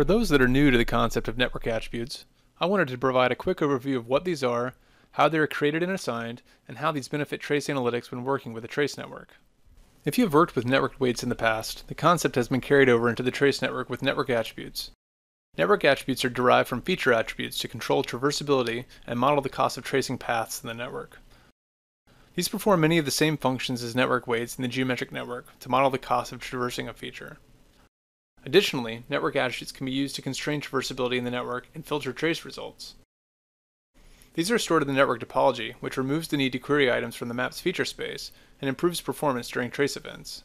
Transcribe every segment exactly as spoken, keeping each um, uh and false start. For those that are new to the concept of network attributes, I wanted to provide a quick overview of what these are, how they are created and assigned, and how these benefit trace analytics when working with a trace network. If you have worked with networked weights in the past, the concept has been carried over into the trace network with network attributes. Network attributes are derived from feature attributes to control traversability and model the cost of tracing paths in the network. These perform many of the same functions as network weights in the geometric network to model the cost of traversing a feature. Additionally, network attributes can be used to constrain traversability in the network and filter trace results. These are stored in the network topology, which removes the need to query items from the map's feature space and improves performance during trace events.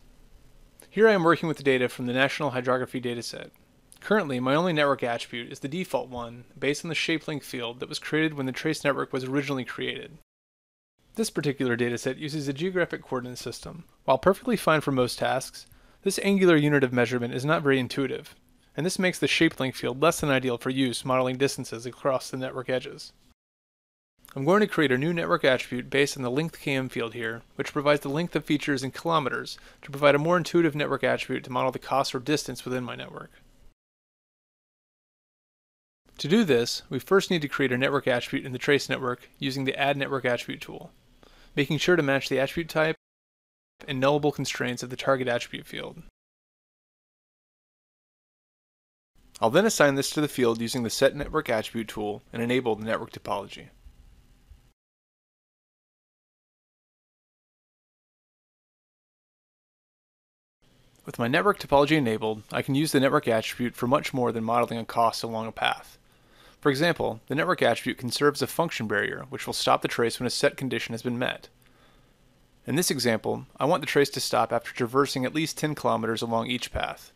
Here I am working with the data from the National Hydrography dataset. Currently, my only network attribute is the default one based on the shape length field that was created when the trace network was originally created. This particular dataset uses a geographic coordinate system. While perfectly fine for most tasks, this angular unit of measurement is not very intuitive, and this makes the shape length field less than ideal for use modeling distances across the network edges. I'm going to create a new network attribute based on the LengthKM field here, which provides the length of features in kilometers to provide a more intuitive network attribute to model the cost or distance within my network. To do this, we first need to create a network attribute in the trace network using the Add Network Attribute tool, making sure to match the attribute type and nullable constraints of the target attribute field. I'll then assign this to the field using the Set Network Attribute tool and enable the network topology. With my network topology enabled, I can use the network attribute for much more than modeling a cost along a path. For example, the network attribute can serve as a function barrier, which will stop the trace when a set condition has been met. In this example, I want the trace to stop after traversing at least ten kilometers along each path.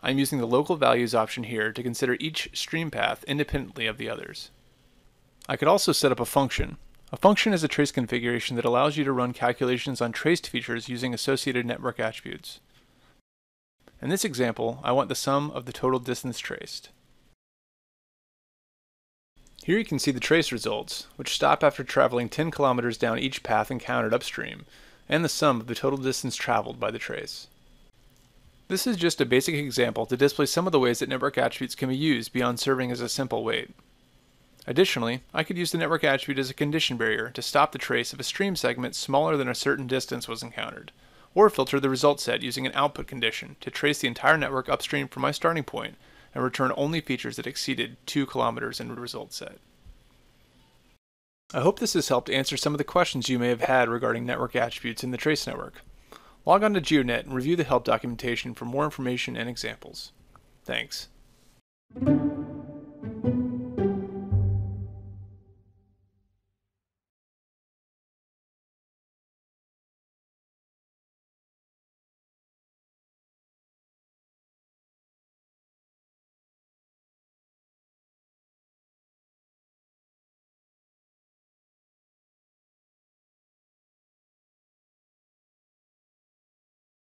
I'm using the local values option here to consider each stream path independently of the others. I could also set up a function. A function is a trace configuration that allows you to run calculations on traced features using associated network attributes. In this example, I want the sum of the total distance traced. Here you can see the trace results, which stop after traveling ten kilometers down each path encountered upstream, and the sum of the total distance traveled by the trace. This is just a basic example to display some of the ways that network attributes can be used beyond serving as a simple weight. Additionally, I could use the network attribute as a condition barrier to stop the trace if a stream segment smaller than a certain distance was encountered, or filter the result set using an output condition to trace the entire network upstream from my starting point and return only features that exceeded two kilometers in the result set. I hope this has helped answer some of the questions you may have had regarding network attributes in the trace network. Log on to GeoNet and review the help documentation for more information and examples. Thanks.